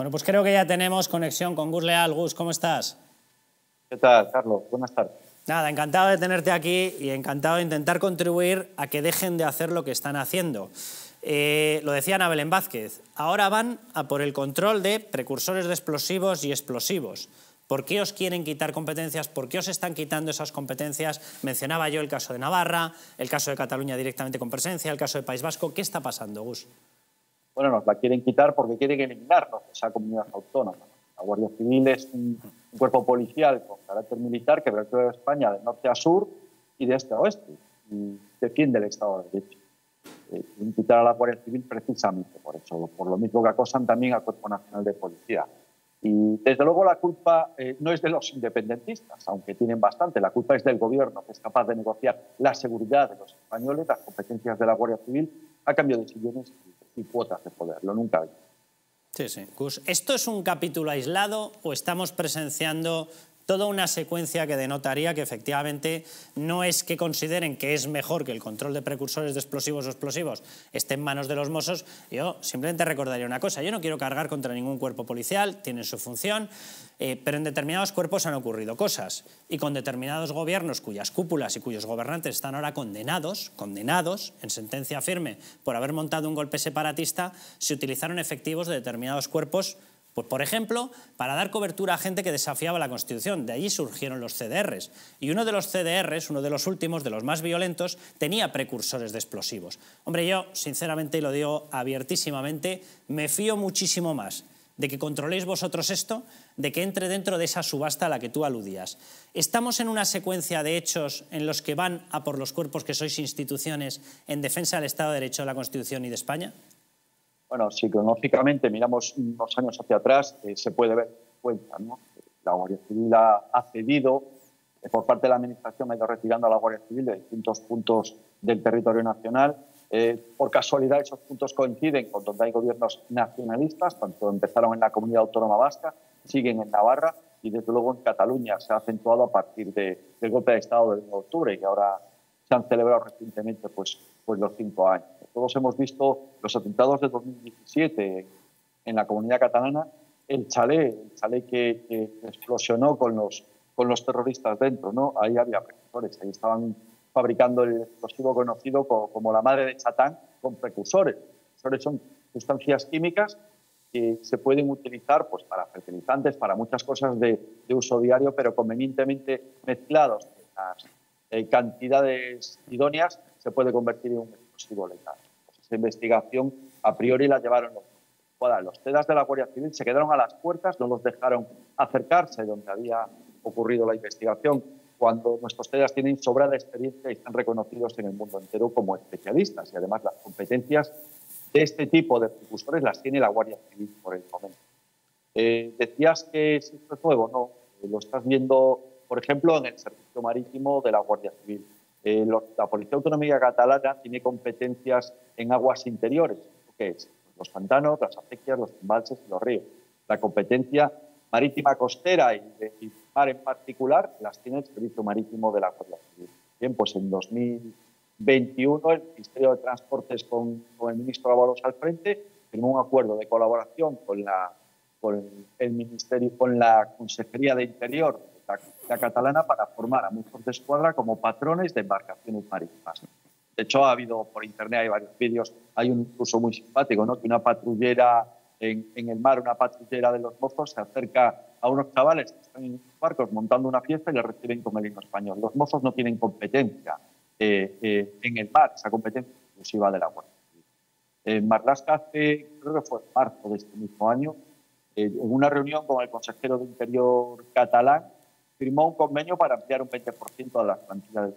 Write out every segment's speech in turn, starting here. Bueno, pues creo que ya tenemos conexión con Gus Leal. Gus, ¿cómo estás? ¿Qué tal, Carlos? Buenas tardes. Nada, encantado de tenerte aquí y encantado de intentar contribuir a que dejen de hacer lo que están haciendo. Lo decía Ana Belén Vázquez, ahora van a por el control de precursores de explosivos y explosivos. ¿Por qué os quieren quitar competencias? ¿Por qué os están quitando esas competencias? Mencionaba yo el caso de Navarra, el caso de Cataluña directamente con presencia, el caso de País Vasco. ¿Qué está pasando, Gus? Bueno, nos la quieren quitar porque quieren eliminarnos, esa comunidad autónoma. La Guardia Civil es un cuerpo policial con carácter militar que recorre España de norte a sur y de este a oeste, y defiende el Estado de Derecho. Quitar a la Guardia Civil precisamente por eso, por lo mismo que acosan también al Cuerpo Nacional de Policía. Y desde luego la culpa no es de los independentistas, aunque tienen bastante, la culpa es del gobierno, que es capaz de negociar la seguridad de los españoles, las competencias de la Guardia Civil, a cambio de sillones y cuotas de poder, lo nunca hay. Sí, sí. Gus, ¿esto es un capítulo aislado o estamos presenciando toda una secuencia que denotaría que efectivamente no es que consideren que es mejor que el control de precursores de explosivos o explosivos esté en manos de los Mossos? Yo simplemente recordaría una cosa, yo no quiero cargar contra ningún cuerpo policial, tienen su función, pero en determinados cuerpos han ocurrido cosas y con determinados gobiernos cuyas cúpulas y cuyos gobernantes están ahora condenados en sentencia firme por haber montado un golpe separatista, se utilizaron efectivos de determinados cuerpos. Pues, por ejemplo, para dar cobertura a gente que desafiaba la Constitución. De allí surgieron los CDRs. Y uno de los CDRs, uno de los últimos, de los más violentos, tenía precursores de explosivos. Hombre, yo, sinceramente, y lo digo abiertísimamente, me fío muchísimo más de que controléis vosotros esto, de que entre dentro de esa subasta a la que tú aludías. ¿Estamos en una secuencia de hechos en los que van a por los cuerpos que sois instituciones en defensa del Estado de Derecho, de la Constitución y de España? Bueno, si cronológicamente miramos unos años hacia atrás, se puede ver cuenta, ¿no? La Guardia Civil ha cedido, por parte de la Administración ha ido retirando a la Guardia Civil de distintos puntos del territorio nacional. Por casualidad, esos puntos coinciden con donde hay gobiernos nacionalistas, tanto empezaron en la Comunidad Autónoma Vasca, siguen en Navarra y, desde luego, en Cataluña se ha acentuado a partir del golpe de Estado del 9 de octubre y ahora se han celebrado recientemente pues los 5 años. Todos hemos visto los atentados de 2017 en la comunidad catalana, el chalet que explosionó con los terroristas dentro, ¿no? Ahí había precursores, ahí estaban fabricando el explosivo conocido como la madre de Chatán con precursores. Precursores son sustancias químicas que se pueden utilizar pues, para fertilizantes, para muchas cosas de uso diario, pero convenientemente mezclados en las cantidades idóneas se puede convertir en un explosivo letal. Pues esa investigación a priori la llevaron los TEDAS de la Guardia Civil, se quedaron a las puertas, no los dejaron acercarse donde había ocurrido la investigación, cuando nuestros TEDAS tienen sobrada experiencia y están reconocidos en el mundo entero como especialistas. Y además las competencias de este tipo de precursores las tiene la Guardia Civil por el momento. Decías que esto es nuevo, ¿no? Lo estás viendo, por ejemplo, en el servicio marítimo de la Guardia Civil. La Policía Autonómica Catalana tiene competencias en aguas interiores, que es los pantanos, las acequias, los embalses y los ríos. La competencia marítima costera y mar en particular las tiene el Servicio Marítimo de la Guardia Civil. Bien, pues en 2021 el Ministerio de Transportes con el ministro Ábalos al frente firmó un acuerdo de colaboración con la Consejería de Interior la catalana para formar a muchos de escuadra como patrones de embarcaciones marítimas. De hecho, ha habido por internet, hay varios vídeos, hay un curso muy simpático, ¿no? Que una patrullera en el mar, una patrullera de los Mossos se acerca a unos chavales que están en los barcos montando una fiesta y les reciben con el himno español. Los Mossos no tienen competencia en el mar, esa competencia exclusiva de la Guardia Civil. Marlaska creo que fue en marzo de este mismo año, en una reunión con el consejero de Interior catalán, firmó un convenio para ampliar un 20% de las plantillas.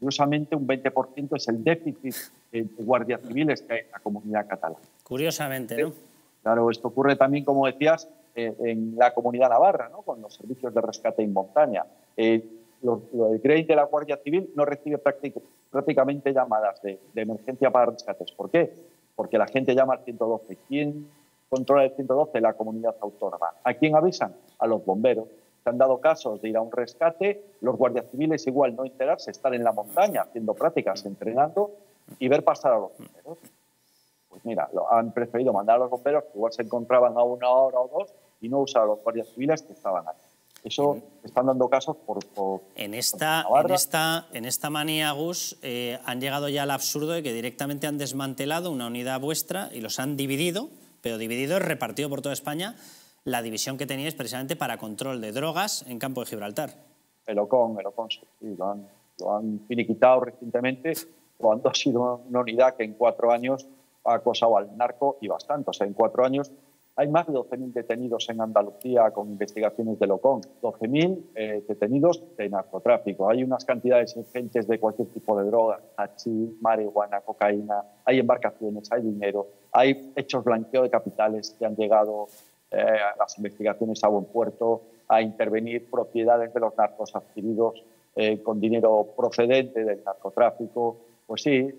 Curiosamente, un 20% es el déficit de guardias civiles que hay en la comunidad catalana. Curiosamente, ¿no? Claro, esto ocurre también, como decías, en la comunidad navarra, ¿no? Con los servicios de rescate en montaña. El CREI de la Guardia Civil no recibe prácticamente llamadas de emergencia para rescates. ¿Por qué? Porque la gente llama al 112. ¿Quién controla el 112? La comunidad autónoma. ¿A quién avisan? A los bomberos. Se han dado casos de ir a un rescate, los guardias civiles igual no enterarse, estar en la montaña haciendo prácticas, entrenando y ver pasar a los bomberos. pues mira, han preferido mandar a los bomberos, que igual se encontraban a una hora o dos, y no usar a los guardias civiles que estaban ahí. Eso están dando casos por Navarra. En esta manía, Gus, han llegado ya al absurdo de que directamente han desmantelado una unidad vuestra y los han dividido, pero dividido es repartido por toda España, la división que teníais precisamente para control de drogas en Campo de Gibraltar. El Ocon, sí, lo han finiquitado recientemente, cuando ha sido una unidad que en 4 años ha acosado al narco y bastante. O sea, en 4 años... Hay más de 12.000 detenidos en Andalucía con investigaciones del Ocon, 12.000 detenidos de narcotráfico. Hay unas cantidades ingentes de cualquier tipo de droga, hachís, marihuana, cocaína, hay embarcaciones, hay dinero, hay hechos de blanqueo de capitales que han llegado a las investigaciones a buen puerto, a intervenir propiedades de los narcos adquiridos con dinero procedente del narcotráfico. Pues sí,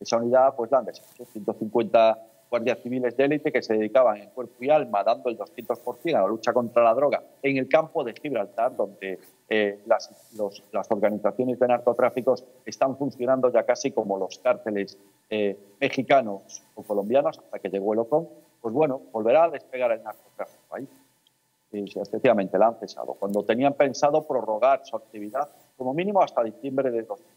esa unidad pues la han deshecho, 150 guardias civiles de élite que se dedicaban en cuerpo y alma, dando el 200% a la lucha contra la droga en el Campo de Gibraltar, donde las organizaciones de narcotráficos están funcionando ya casi como los cárteles mexicanos o colombianos, hasta que llegó el Ocon. Pues bueno, volverá a despegar el narcotráfico ahí. Y efectivamente la han cesado, cuando tenían pensado prorrogar su actividad como mínimo hasta diciembre de 2020.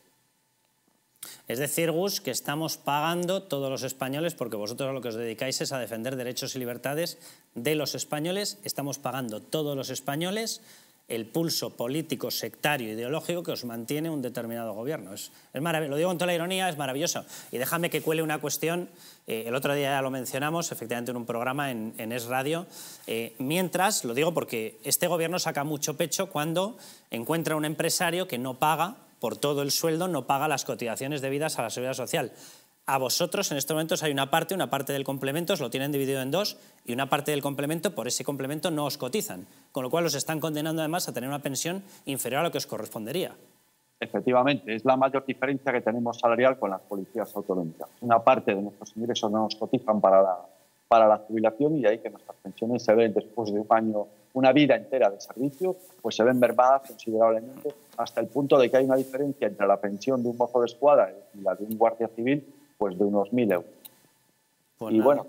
Es decir, Gus, que estamos pagando todos los españoles, porque vosotros a lo que os dedicáis es a defender derechos y libertades de los españoles, estamos pagando todos los españoles el pulso político, sectario, ideológico que os mantiene un determinado gobierno. Es maravilloso, lo digo con toda la ironía, es maravilloso. Y déjame que cuele una cuestión, el otro día ya lo mencionamos, efectivamente en un programa en Es Radio, mientras, lo digo porque este gobierno saca mucho pecho cuando encuentra un empresario que no paga por todo el sueldo, no paga las cotizaciones debidas a la Seguridad Social. A vosotros en estos momentos hay una parte del complemento, os lo tienen dividido en dos, y una parte del complemento, por ese complemento no os cotizan, con lo cual os están condenando además a tener una pensión inferior a lo que os correspondería. Efectivamente, es la mayor diferencia que tenemos salarial con las policías autonómicas. Una parte de nuestros ingresos no nos cotizan para la jubilación, y de ahí que nuestras pensiones se ven después de un año, una vida entera de servicio, pues se ven mermadas considerablemente, hasta el punto de que hay una diferencia entre la pensión de un mozo de escuadra y la de un guardia civil, pues de unos 1.000 euros. Pues y nada. Bueno,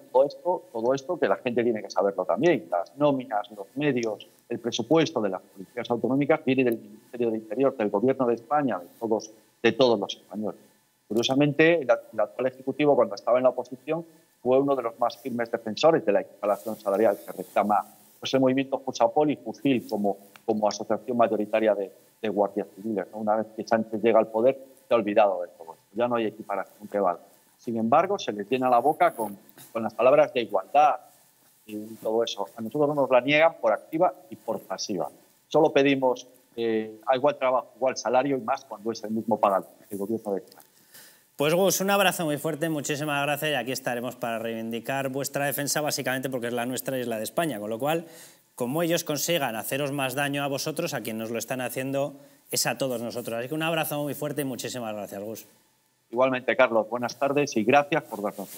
todo esto que la gente tiene que saberlo también, las nóminas, los medios, el presupuesto de las policías autonómicas viene del Ministerio de Interior, del Gobierno de España, de todos los españoles. Curiosamente, el actual Ejecutivo, cuando estaba en la oposición, fue uno de los más firmes defensores de la equiparación salarial, que reclama pues, el movimiento FUSAPOL y FUSIL como asociación mayoritaria de guardias civiles, ¿no? Una vez que Sánchez llega al poder, se ha olvidado de todo esto. Ya no hay equiparación que valga. Sin embargo, se les llena la boca con las palabras de igualdad y todo eso. A nosotros nos la niegan por activa y por pasiva. Solo pedimos igual trabajo, igual salario, y más cuando es el mismo para el gobierno de España. Pues Gus, un abrazo muy fuerte, muchísimas gracias, y aquí estaremos para reivindicar vuestra defensa, básicamente porque es la nuestra y es la de España, con lo cual, como ellos consigan haceros más daño a vosotros, a quien nos lo están haciendo es a todos nosotros. Así que un abrazo muy fuerte y muchísimas gracias, Gus. Igualmente, Carlos, buenas tardes y gracias por darnos.